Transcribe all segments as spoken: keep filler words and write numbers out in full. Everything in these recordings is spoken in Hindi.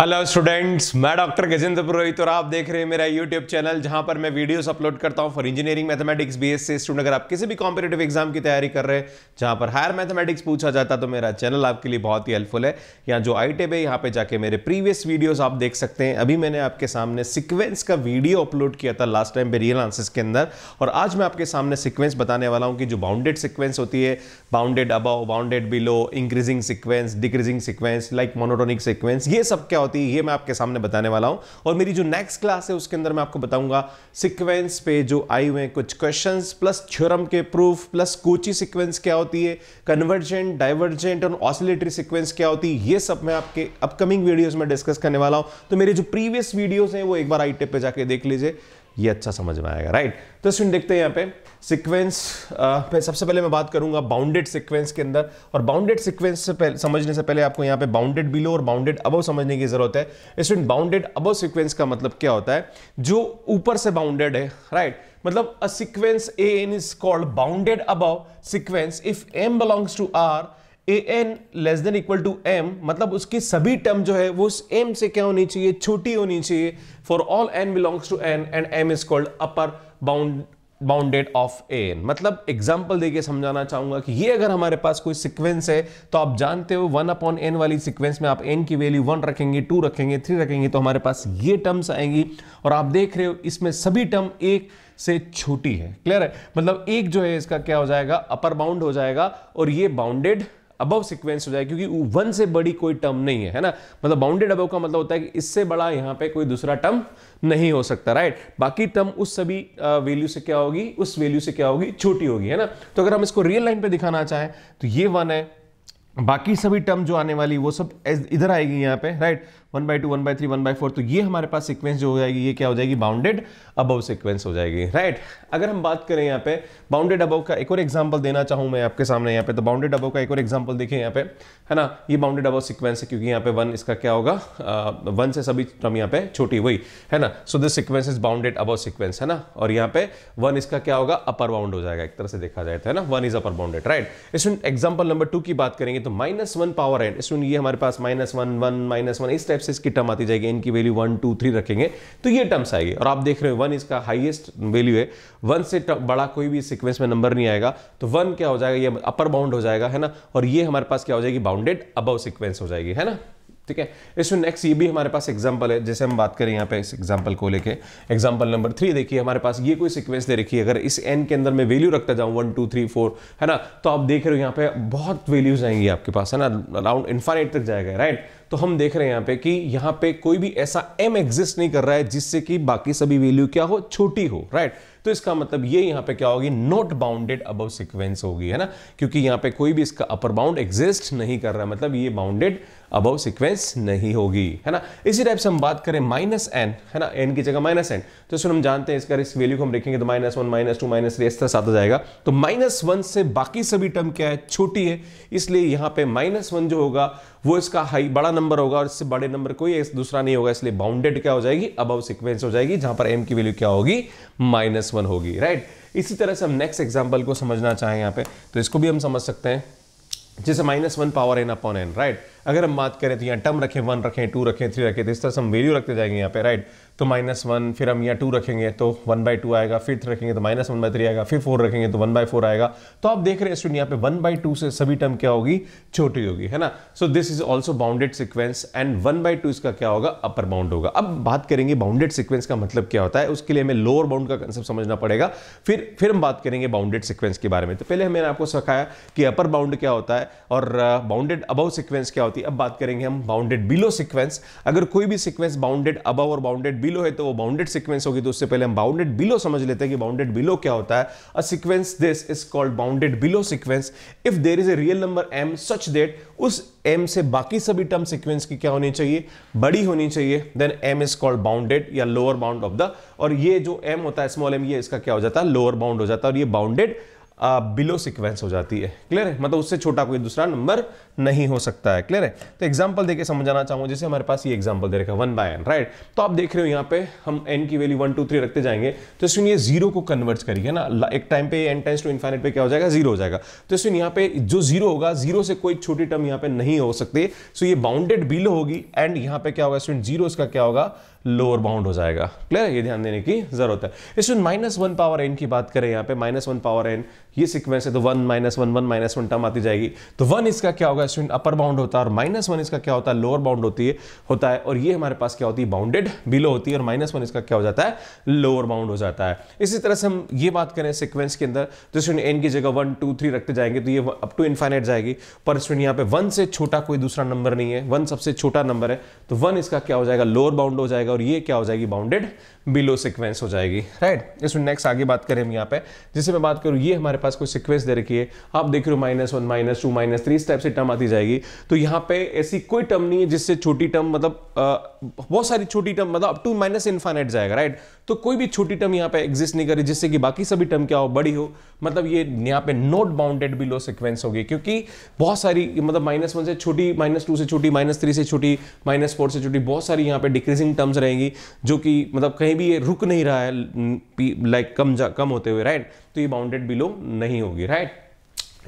हेलो स्टूडेंट्स, मैं डॉक्टर गजेंद्र पुरोहित और आप देख रहे हैं मेरा यूट्यूब चैनल, जहां पर मैं वीडियोस अपलोड करता हूं for engineering mathematics BSc student. अगर आप किसी भी कॉम्पिटिटिव एग्जाम की तैयारी कर रहे हैं जहां पर हायर मैथमेटिक्स पूछा जाता है तो मेरा चैनल आपके लिए बहुत ही हेल्पफुल है। यहाँ जो आई टेब है यहाँ पे जाके मेरे प्रीवियस वीडियोज आप देख सकते हैं। अभी मैंने आपके सामने सिक्वेंस का वीडियो अपलोड किया था लास्ट टाइम पे रियल आंसर्स के अंदर, और आज मैं आपके सामने सिक्वेंस बताने वाला हूँ कि जो बाउंडेड सिक्वेंस होती है, bounded above, bounded below, increasing sequence, decreasing sequence, like monotonic sequence, ये सब क्या होती है ये मैं आपके सामने बताने वाला हूं। और मेरी जो नेक्स्ट क्लास है उसके अंदर मैं आपको बताऊंगा सीक्वेंस पे जो आए हुए कुछ क्वेश्चंस, प्लस थ्योरम के प्रूफ, प्लस कोची सीक्वेंस क्या होती है, कन्वर्जेंट, डाइवर्जेंट और ऑसिलेटरी सीक्वेंस क्या होती है, ये सब मैं आपके अपकमिंग वीडियोस में डिस्कस करने वाला हूं। तो मेरे जो प्रीवियस वीडियोस हैं वो एक बार आई टेब पे जाके देख लीजिए, ये अच्छा समझ में आएगा। राइट, तो स्टूडेंट देखते हैं यहाँ पे सीक्वेंस पे। सबसे पहले मैं बात करूंगा बाउंडेड सीक्वेंस के अंदर, और बाउंडेड सीक्वेंस से पहले, समझने से पहले आपको यहाँ पे बाउंडेड बिलो और बाउंडेड अबव समझने की जरूरत है। स्टूडेंट बाउंडेड अबव सीक्वेंस का मतलब क्या होता है? जो ऊपर से बाउंडेड है, राइट, मतलब a sequence A N is called bounded above sequence if M belongs to R, A N less than equal to M, मतलब उसकी सभी टर्म जो है वो उस एम से क्या होनी चाहिए, छोटी होनी चाहिए, for all N belongs to N and M is called upper bound bounded of A N. मतलब एग्जाम्पल देके समझाना चाहूंगा कि ये अगर हमारे पास कोई सीक्वेंस है तो आप जानते हो वन अपॉन एन वाली सीक्वेंस में आप एन की वैल्यू वन रखेंगे, टू रखेंगे, थ्री रखेंगे, तो हमारे पास ये टर्म्स आएंगी। और आप देख रहे हो इसमें सभी टर्म एक से छोटी है, क्लियर है? मतलब एक जो है इसका क्या हो जाएगा, अपर बाउंड हो जाएगा, और ये बाउंडेड अबव सीक्वेंस हो जाएगा क्योंकि वन से बड़ी कोई टर्म नहीं है, है ना। मतलब बाउंडेड अबव का मतलब होता है कि इससे बड़ा यहाँ पे कोई दूसरा टर्म नहीं हो सकता, राइट। बाकी टर्म उस सभी वैल्यू से क्या होगी, उस वैल्यू से क्या होगी, छोटी होगी, है ना। तो अगर हम इसको रियल लाइन पे दिखाना चाहें तो ये वन है, बाकी सभी टर्म जो आने वाली वो सब इधर आएगी यहाँ पे, right, one by two, one by three, one by four. तो ये हमारे पास सीक्वेंस जो हो जाएगी ये क्या हो जाएगी, बाउंडेड अबव सीक्वेंस हो जाएगी, राइट। अगर हम बात करें यहाँ पे बाउंडेड अबव का एक और एग्जांपल देना चाहूँ मैं आपके सामने यहाँ पे, तो बाउंडेड अबव का एक और एग्जांपल देखिए यहाँ पे, है ना। ये बाउंडेड अबव सीक्वेंस है क्योंकि यहाँ पे वन इसका क्या होगा, वन से सभी टर्म यहाँ पे छोटी हुई, है ना। So this sequence is bounded above sequence, है ना। और यहाँ पे वन इसका क्या होगा, अपर बाउंड हो जाएगा, एक तरह से देखा जाए तो, है ना, one is upper bounded, right. Student example number two की बात करेंगे तो minus one power N, student ये हमारे पास minus one, one minus one, इस इसकी टर्म आती जाएगी, इनकी वैल्यू वन टू थ्री रखेंगे तो ये टर्म्स आएगी। और आप देख रहे हो वन इसका हाईएस्ट वैल्यू है, वन से बड़ा कोई भी सीक्वेंस में नंबर नहीं आएगा, तो वन क्या हो जाएगा, ये अपर बाउंड हो जाएगा, है ना। और ये हमारे पास क्या हो जाएगी, बाउंडेड अबव सीक्वेंस हो जाएगी, है ना, ठीक है। इसमें नेक्स्ट ये भी हमारे पास एग्जांपल है, जैसे हम बात करें यहाँ पे इस एग्जांपल को लेके, एग्जांपल नंबर थ्री देखिए हमारे पास ये कोई सीक्वेंस दे रखी है। अगर इस एन के अंदर मैं वैल्यू रखता जाऊँ वन टू थ्री फोर, है ना, तो आप देख रहे हो यहाँ पे बहुत वैल्यूज आएंगी आपके पास, है ना, अराउंड इन्फाइनाइट तक जाएगा, राइट। तो हम देख रहे हैं यहाँ पे कि यहाँ पे कोई भी ऐसा एम एग्जिस्ट नहीं कर रहा है जिससे कि बाकी सभी वैल्यू क्या हो, छोटी हो, राइट। तो इसका मतलब ये यहाँ पे क्या होगी, नॉट बाउंडेड अबव सीक्वेंस होगी, है ना, क्योंकि यहाँ पे कोई भी इसका अपर बाउंड एग्जिस्ट नहीं कर रहा है, मतलब ये बाउंडेड अबव सीक्वेंस नहीं होगी, है ना। इसी टाइप से हम बात करें माइनस एन, है ना, एन की जगह माइनस एन, तो इसमें हम जानते हैं इसका इस वैल्यू को हम देखेंगे तो minus one, minus two, minus three, इस तरह साथ जाएगा। तो माइनस वन से बाकी सभी टर्म क्या है, छोटी है, इसलिए यहाँ पे माइनस वन जो होगा वो इसका हाई बड़ा नंबर होगा और इससे बड़े नंबर कोई दूसरा नहीं होगा, इसलिए बाउंडेड क्या हो जाएगी, अबव सीक्वेंस हो जाएगी, जहां पर एम की वैल्यू क्या होगी, माइनस वन होगी, राइट। इसी तरह से हम नेक्स्ट एग्जाम्पल को समझना चाहें यहाँ पे तो इसको भी हम समझ सकते हैं, जैसे minus one power N upon N, right. अगर हम बात करें तो यहाँ टर्म रखें, वन रखें, टू रखें, थ्री रखें, तो इस तरह से हम वैल्यू रखते जाएंगे यहाँ पे, राइट। तो माइनस वन, फिर हम यहाँ टू रखेंगे तो वन बाई टू आएगा, फिर थ्री रखेंगे तो माइनस वन बाई थ्री आएगा, फिर फोर रखेंगे तो वन बाई फोर आएगा। तो आप देख रहे हैं स्टूडेंट यहाँ पे वन बाई टू से सभी टर्म क्या होगी, छोटी होगी, है ना। So this is also bounded sequence and one by two इसका क्या होगा, अपर बाउंड होगा। अब बात करेंगे बाउंडेड सिक्वेंस का मतलब क्या होता है, उसके लिए हमें लोअर बाउंड का कंसेप्ट समझना पड़ेगा, फिर फिर हम बात करेंगे बाउंडेड सिक्वेंस के बारे में। तो पहले मैंने आपको सिखाया कि अपर बाउंड क्या होता है और बाउंडेड अबव सिक्वेंस क्या होती है। अब बात करेंगे हम बाउंडेड बिलो सीक्वेंस। अगर कोई भी सीक्वेंस बाउंडेड अबव और बाउंडेड बिलो है तो वो बाउंडेड सीक्वेंस होगी। तो उससे पहले हम बाउंडेड बिलो समझ लेते हैं कि बाउंडेड बिलो क्या होता है। A sequence this is called bounded below sequence if there is a real number m such that उस m से बाकी सभी टर्म सीक्वेंस की क्या होनी चाहिए, बड़ी होनी चाहिए, then m is called bounded या लोअर बाउंड ऑफ द, और ये जो m होता है स्मॉल m, ये इसका क्या हो जाता है, लोअर बाउंड हो जाता है, और ये बाउंडेड बिलो सिक्वेंस हो जाती है। क्लियर है, मतलब उससे छोटा कोई दूसरा नंबर नहीं हो सकता है। क्लियर है, तो एग्जांपल देके समझाना चाहूंगा। जैसे हमारे पास ये एग्जांपल दे रखा है वन बाय एन, राइट। तो आप देख रहे हो यहाँ पे हम एन की वैल्यू वन टू थ्री रखते जाएंगे, तो सुन ये जीरो को कन्वर्ट करिए ना, एक टाइम पे एन टेंस टू इनफाइनिट पे क्या हो जाएगा, जीरो हो जाएगा। तो सुन यहाँ पे जो जीरो होगा, जीरो से कोई छोटी टर्म यहाँ पे नहीं हो सकती। सो ये बाउंडेड बिलो होगी एंड यहाँ पे क्या होगा स्टूडेंट, जीरो इसका क्या होगा, लोअर बाउंड हो जाएगा। क्लियर, ये ध्यान देने की जरूरत है। इसमें माइनस वन पावर एन की बात करें, यहाँ पे माइनस वन पावर एन ये सीक्वेंस है, तो one minus one one minus one term आती जाएगी। तो वन इसका क्या होगा स्टूडेंट, अपर बाउंड होता है, और माइनस वन इसका क्या होता है, लोअर बाउंड होती है होता है और ये हमारे पास क्या होती है, बाउंडेड बिलो होती है, और माइनस वन इसका क्या हो जाता है, लोअर बाउंड हो जाता है। इसी तरह से हम ये बात करें सिक्वेंस के अंदर, तो स्टूडेंट एन की जगह वन टू थ्री रखते जाएंगे तो ये अप टू इनफाइनाइट जाएगी, पर स्टूडेंट यहाँ पे वन से छोटा कोई दूसरा नंबर नहीं है, वन सबसे छोटा नंबर है, तो वन इसका क्या हो जाएगा, लोअर बाउंड हो जाएगा, और ये क्या हो जाएगी, बाउंडेड बिलो सिक्वेंस हो जाएगी, राइट। इसमें नेक्स्ट आगे बात करें हम यहाँ पे, जैसे मैं बात करूँ ये हमारे पास कोई सिक्वेंस दे रखी है, आप देख रहे हो minus one minus two minus three, इस टाइप से टर्म आती जाएगी। तो यहाँ पे ऐसी कोई टर्म नहीं है जिससे छोटी टर्म, मतलब बहुत सारी छोटी टर्म, मतलब अप टू माइनस इनफाइनाइट जाएगा, राइट। तो कोई भी छोटी टर्म यहाँ पे एग्जिस्ट नहीं करे जिससे कि बाकी सभी टर्म क्या हो, बड़ी हो, मतलब ये यहाँ पे नॉट बाउंडेड बिलो सिक्वेंस होगी, क्योंकि बहुत सारी मतलब माइनस वन से छोटी, माइनस टू से छोटी, माइनस थ्री से छोटी, माइनस फोर से छोटी, बहुत सारी यहाँ पे डिक्रीजिंग टर्म्स रहेंगी जो कि मतलब कहीं भी ये रुक नहीं रहा है, लाइक कम जा कम होते हुए, राइट। तो ये बाउंडेड बिलो नहीं होगी, राइट।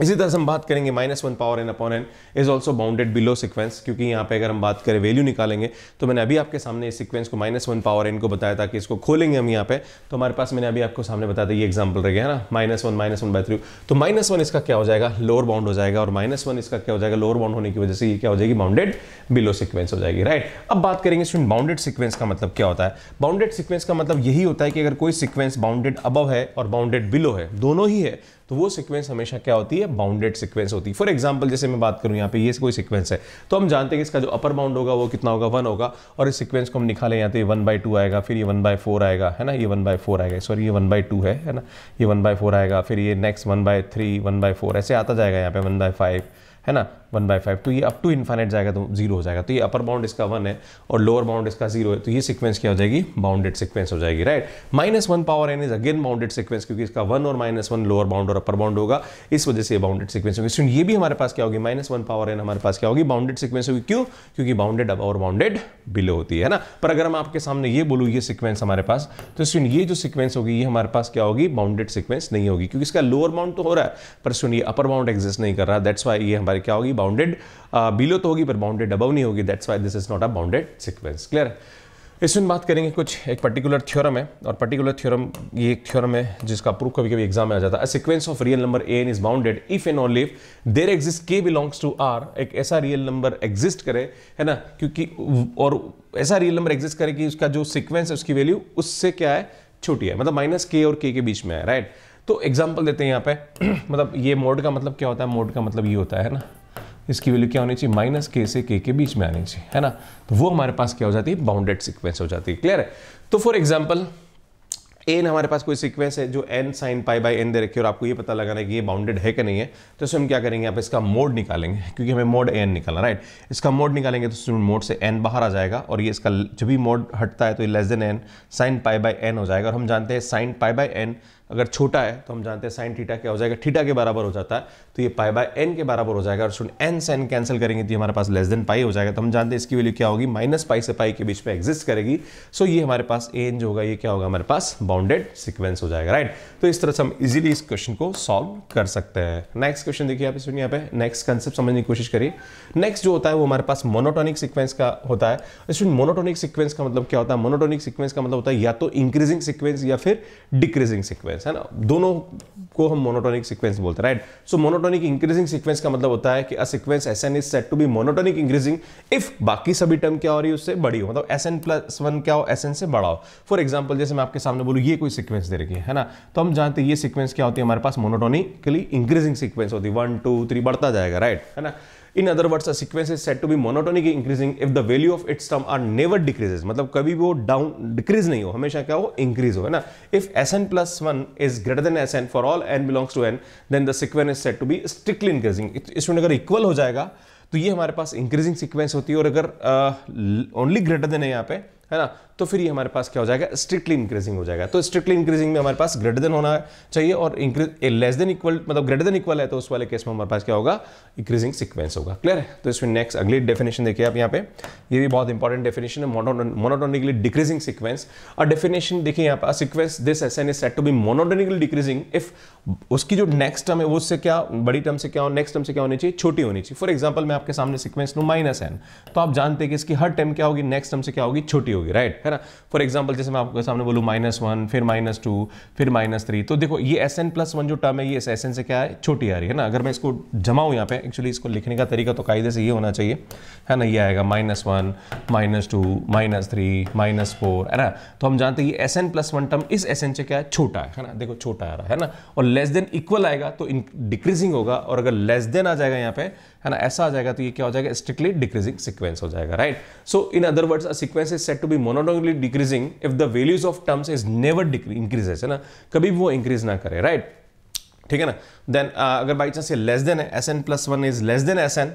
इसी तरह से हम बात करेंगे minus one power N upon n is also bounded below sequence, क्योंकि यहाँ पे अगर हम बात करें वैल्यू निकालेंगे तो मैंने अभी आपके सामने इस सिक्वेंस को माइनस वन पावर एन को बताया था कि इसको खोलेंगे हम यहाँ पे, तो हमारे पास मैंने अभी आपको सामने बताया था ये एग्जाम्पल रह गया है ना, minus one minus one by three, तो माइनस वन इसका क्या हो जाएगा, लोअर बाउंड हो जाएगा, और माइनस वन इसका क्या हो जाएगा, लोअर बाउंड होने की वजह से ये क्या हो जाएगी, बाउंडेड बिलो सिक्वेंस हो जाएगी, राइट। अब बात करेंगे स्टूडेंट बाउंडेड सिक्वेंस का मतलब क्या होता है। बाउंडेड सिक्वेंस का मतलब यही होता है कि अगर कोई सिक्वेंस बाउंडेड अबव है और बाउंडेड बिलो है, दोनों ही है, तो वो सीक्वेंस हमेशा क्या होती है, बाउंडेड सीक्वेंस होती है। फॉर एग्जांपल जैसे मैं बात करूं यहाँ पे ये कोई सीक्वेंस है, तो हम जानते हैं कि इसका जो अपर बाउंड होगा वो कितना होगा, वन होगा, और इस सीक्वेंस को हम निकालें यहाँ तो ये वन बाई टू आएगा, फिर ये वन बाय फोर आएगा, है ना, ये वन बाय फोर आएगा, सॉरी ये वन बाई टू है, है ना, ये वन बाय फोर आएगा, फिर ये next one by three, one by four, ऐसे आता जाएगा, यहाँ पे वन बाय फाइव, है ना, वन बाय फाइव, तो ये अप टू इनफाइनाइट जाएगा तो जीरो हो जाएगा। तो ये अपर बाउंड इसका वन है और लोअर बाउंड इसका जीरो है, तो ये सीक्वेंस क्या हो जाएगी, बाउंडेड सीक्वेंस हो जाएगी, right. Minus one power n is again bounded sequence, क्योंकि इसका वन और माइनस वन लोअर बाउंड और अपर बाउंड होगा, इस वजह से बाउंडेड सीक्वेंस होगी। स्टूडेंट ये भी हमारे पास क्या होगी, माइनस वन पावर एन हमारे पास क्या होगी, बाउंडेड सीक्वेंस होगी। क्यों? क्योंकि बाउंडेड अब और बाउंडेड बिलो होती है ना। पर अगर मैं आपके सामने ये बोलूँ ये सीक्वेंस हमारे पास, तो स्टूडेंट ये जो सीक्वेंस होगी ये हमारे पास क्या होगी, बाउंडेड सीक्वेंस नहीं होगी, क्योंकि इसका लोअर बाउंड तो हो रहा है पर स्टूडेंट ये अपर बाउंड एग्जिस्ट नहीं कर रहा, दैट्स वाई ये हमारे क्या होगी, बाउंडेड बिलो तो होगी पर बाउंडेड अबव नहीं होगी, that's why this is not a bounded sequence. Clear, इसमें बात करेंगे कुछ एक पर्टिकुलर थ्योरम है, और पर्टिकुलर थ्योरम ये एक थ्योरम है जिसका प्रूफ कभी कभी एग्जाम में आ जाता है। A sequence of real number n is bounded if and only if there exist k belongs to R, एक ऐसा रियल नंबर एग्जिस्ट करे, है ना, क्योंकि और ऐसा रियल नंबर एग्जिस्ट करे कि उसका जो सीक्वेंस है उसकी वैल्यू उससे क्या है, छोटी है, मतलब माइनस के और के के बीच में है, राइट। तो एग्जाम्पल देते हैं यहाँ पे, मतलब ये मोड का मतलब क्या होता है, मोड का मतलब ये होता है ना, इसकी वैल्यू क्या होनी चाहिए, माइनस के से के के बीच में आनी चाहिए, है ना, तो वो हमारे पास क्या हो जाती है, बाउंडेड सीक्वेंस हो जाती है। क्लियर है, तो फॉर एग्जांपल एन हमारे पास कोई सीक्वेंस है जो n sine pi by n दे रखे, और आपको ये पता लगाना है कि ये बाउंडेड है कि नहीं है, तो इसमें हम क्या करेंगे, आप इसका मोड निकालेंगे, क्योंकि हमें मोड एन निकालना, राइट। इसका मोड निकालेंगे तो स्टूडेंट मोड से एन बाहर आ जाएगा, और ये इसका जब भी मोड हटता है तो ये less than n sine pi by n हो जाएगा, और हम जानते हैं साइन पाई बाई एन अगर छोटा है तो हम जानते हैं साइन थीटा क्या हो जाएगा, थीटा के बराबर हो जाता है, तो ये पाई बाय एन के बराबर हो जाएगा, और स्टूडेंट एन से एन कैंसिल करेंगे तो हमारे पास लेस देन पाई हो जाएगा, तो हम जानते हैं इसकी वैल्यू क्या होगी, माइनस पाई से पाई के बीच में एग्जिस्ट करेगी। सो ये हमारे पास एन जो होगा ये क्या होगा, हमारे पास बाउंडेड सिक्वेंस हो जाएगा, राइट। तो इस तरह से हम इजिली इस क्वेश्चन को सॉल्व कर सकते हैं। नेक्स्ट क्वेश्चन देखिए आप, इसमें यहाँ पे नेक्स्ट कंसेप्ट समझने की कोशिश करिए। नेक्स्ट जो होता है वो हमारे पास मोनोटोनिक सिक्वेंस का होता है। स्टूडेंट मोनोटोनिक सिक्वेंस का मतलब क्या होता है, मोनोटोनिक सिक्वेंस का मतलब होता है या तो इंक्रीजिंग सिक्वेंस या फिर डिक्रीजिंग सिक्वेंस, है ना, दोनों को हम मोनोटोनिक सीक्वेंस बोलते हैं, right. So monotonic increasing sequence का मतलब होता है कि a sequence s n is said to be monotonic increasing if बाकी सभी टर्म क्या हो रही है, उससे बड़ी हो, मतलब एसएन प्लस वन क्या हो, एसएन से बड़ा हो। फॉर एग्जांपल जैसे मैं आपके सामने बोलूं ये कोई सीक्वेंस दे रखी है, है ना, तो हम जानते हैं ये सीक्वेंस क्या होती है, हमारे पास मोनोटोनिकली इंक्रीजिंग सीक्वेंस होती है, वन टू थ्री बढ़ता जाएगा, राइट, है ना। In other words a sequence is said to be monotonic increasing if the value of its term are never decreases, मतलब कभी वो डाउन डिक्रीज नहीं हो, हमेशा क्या हो, इंक्रीज हो, है ना। If s n plus one is greater than s n for all N belongs to N then the sequence is said to be strictly increasing, इसमें अगर इक्वल हो जाएगा तो ये हमारे पास इंक्रीजिंग सीक्वेंस होती है, और अगर ओनली ग्रेटर देन है यहाँ पे, है ना, तो फिर ये हमारे पास क्या हो जाएगा, स्ट्रिक्टली इंक्रीजिंग हो जाएगा। तो स्ट्रिक्टली इंक्रीजिंग में हमारे पास ग्रेटर देन होना चाहिए और लेस देन इक्वल मतलब ग्रेटर देन इक्वल है तो उस वाले केस में हमारे पास क्या होगा, इंक्रीजिंग सिक्वेंस होगा। क्लियर है। तो इसमें नेक्स्ट अगली डेफिनेशन देखिए आप यहाँ पे, ये भी बहुत इंपॉर्टेंट डेफिनेशन है, मोनोटोनिकली डिक्रीजिंग सिक्वेंस। और डेफिनेशन देखिए यहाँ पर, sequence this S n is set to be monotonically decreasing if उसकी जो नेक्स्ट टर्म है वो उससे क्या, बड़ी टर्म से क्या हो, नेक्स्ट टर्म से क्या होनी चाहिए, छोटी होनी चाहिए। फॉर एग्जाम्पल मैं आपके सामने सिक्वेंस लूँ माइनस एन, तो आप जानते हैं कि इसकी हर टर्म क्या होगी, नेक्स्ट टर्म से क्या होगी, छोटी होगी, राइट है ना। फॉर एग्जाम्पल जैसे मैं आपके सामने बोलूँ माइनस वन फिर माइनस टू फिर माइनस थ्री, तो देखो ये एस एन प्लस वन जो टर्म है ये एस एन से क्या है, छोटी आ रही है ना। अगर मैं इसको जमाऊँ यहाँ पे, एक्चुअली इसको लिखने का तरीका तो कायदे से ये होना चाहिए है ना, ये आएगा minus one minus two minus three minus four है ना। तो हम जानते हैं ये s n plus one term इस एस एन से क्या है, छोटा है ना, देखो छोटा आ रहा है ना। और लेस देन इक्वल आएगा तो डिक्रीजिंग होगा, और अगर लेस देन आ जाएगा यहाँ पे है ना, ऐसा आ जाएगा तो ये क्या हो जाएगा, स्ट्रिक्टली डिक्रीजिंग सिक्वेंस हो जाएगा, right. So in other words a sequence is set to be monotonically decreasing if the values of terms is never increases है ना, कभी वो इंक्रीज ना करे, राइट ठीक है ना। देन अगर बाई चांस ये लेस देन है, s n plus one is less than s n,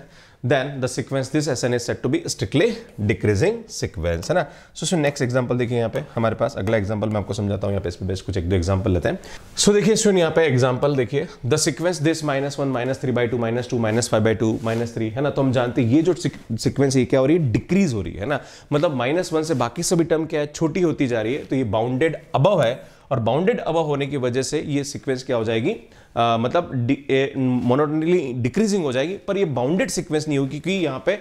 then the sequence this S n is said to be strictly decreasing sequence है ना। so so next example देखिए यहाँ पे हमारे पास, अगला example मैं आपको समझाता हूँ यहाँ पे, इस पे बेस कुछ एक दो example लेते हैं। so देखिए सुन यहाँ पे example देखिए, the sequence this minus one minus three by two minus two minus five by two minus three है ना। तो हम जानते हैं ये जो sequence ये क्या हो रही है, decrease हो रही है ना, मतलब minus one से बाकी सभी term क्या है, छोटी होती जा रही है। तो ये bounded above है और बाउंडेड अबव होने की वजह से ये सीक्वेंस क्या हो जाएगी, आ, मतलब मोनोटोनिकली डिक्रीजिंग हो जाएगी, पर ये बाउंडेड सीक्वेंस नहीं होगी क्योंकि यहाँ पे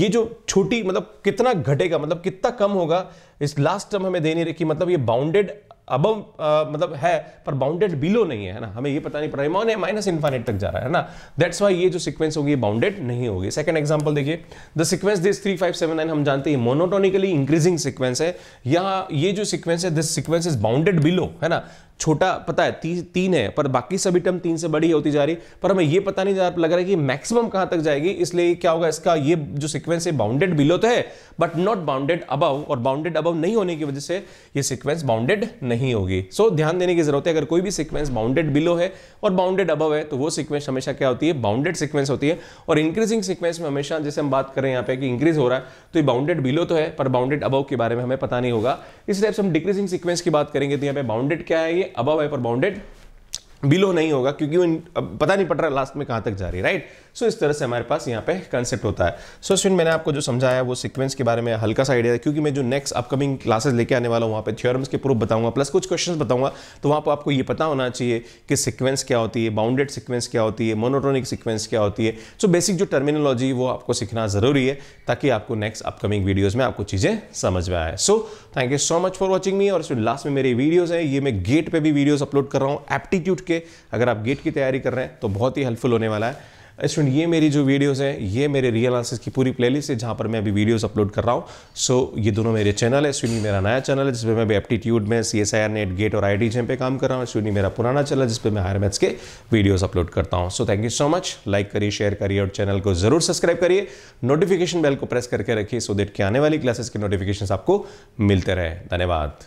ये जो छोटी मतलब कितना घटेगा, मतलब कितना कम होगा, इस लास्ट टर्म हमें दे नहीं रखी, मतलब ये बाउंडेड अबव मतलब है पर बाउंडेड बिलो नहीं है ना, हमें ये पता नहीं पड़ रहा है, माइनस इन्फाइनेट तक जा रहा है ना, दैट्स वाई ये जो सीक्वेंस होगी बाउंडेड नहीं होगी। सेकंड एग्जांपल देखिए, the sequence this three five seven nine, हम जानते हैं मोनोटोनिकली इंक्रीजिंग सीक्वेंस है, यहाँ ये जो सीक्वेंस है this sequence is bounded below है ना, छोटा पता है ती, तीन है पर बाकी सभी टर्म तीन से बड़ी होती जा रही, पर हमें ये पता नहीं लग रहा है कि मैक्सिमम कहां तक जाएगी, इसलिए क्या होगा इसका, ये जो सीक्वेंस है बाउंडेड बिलो तो है बट नॉट बाउंडेड अबव, और बाउंडेड अबव नहीं होने की वजह से ये सीक्वेंस बाउंडेड नहीं होगी। सो so, ध्यान देने की जरूरत है, अगर कोई भी सीक्वेंस बाउंडेड बिलो है और बाउंडेड अबव है तो वो सीक्वेंस हमेशा क्या होती है, बाउंडेड सीक्वेंस होती है। और इंक्रीजिंग सीक्वेंस में हमेशा जैसे हम बात करें यहाँ पे कि इंक्रीज हो रहा है तो ये बाउंडेड बिलो तो है पर बाउंडेड अबव के बारे में हमें पता नहीं होगा, इस टाइप से हम डिक्रीजिंग सीक्वेंस की बात करेंगे तो यहाँ पे बाउंडेड क्या है, अबव है पर बाउंडेड बिलो नहीं होगा क्योंकि पता नहीं पड़ रहा लास्ट में कहां तक जा रही है, राइट। सो इस तरह से हमारे पास यहाँ पे कंसेप्ट होता है। सो so, मैंने आपको जो समझाया वो सीक्वेंस के बारे में हल्का सा आइडिया है, क्योंकि मैं जो नेक्स्ट अपकमिंग क्लासेस लेके आने वाला हूँ वहाँ पे थ्योरम्स के प्रूफ बताऊंगा प्लस कुछ क्वेश्चंस बताऊंगा, तो वहाँ पर आपको ये पता होना चाहिए कि सीक्वेंस क्या होती है, बाउंडेड सीक्वेंस क्या होती है, मोनोटोनिक सीक्वेंस क्या होती है। सो so, बेसिक जो टर्मिनोलॉजी वो आपको सीखना जरूरी है ताकि आपको नेक्स्ट अपकमिंग वीडियोज़ में आपको चीज़ें समझ में आए। So thank you so much for watching me. और लास्ट में मेरी वीडियोज़ हैं, ये मैं गेट पर भी वीडियोज़ अपलोड कर रहा हूँ एप्टीट्यूड के, अगर आप गेट की तैयारी कर रहे हैं तो बहुत ही हेल्पफुल होने वाला है। स्टूडेंट ये मेरी जो वीडियोस हैं ये मेरे रियल आंसर्स की पूरी प्लेलिस्ट है जहाँ पर मैं अभी वीडियोस अपलोड कर रहा हूँ। सो so, ये दोनों मेरे चैनल है, स्टूडेंट मेरा नया चैनल है जिसपे मैं अभी एप्टीट्यूड में C S I R NET GATE और आई आई टी जैम पे काम कर रहा हूँ। स्टूडेंट मेरा पुराना चैनल है जिसपे मैं हायर मैथ्स के वीडियोज़ अपलोड करता हूँ। So thank you so much, like करिए, शेयर करिए और चैनल को जरूर सब्सक्राइब करिए, नोटिफिकेशन बेल को प्रेस करके रखिए सो देट के आने वाली क्लासेस के नोटिफिकेशन आपको मिलते रहे। धन्यवाद।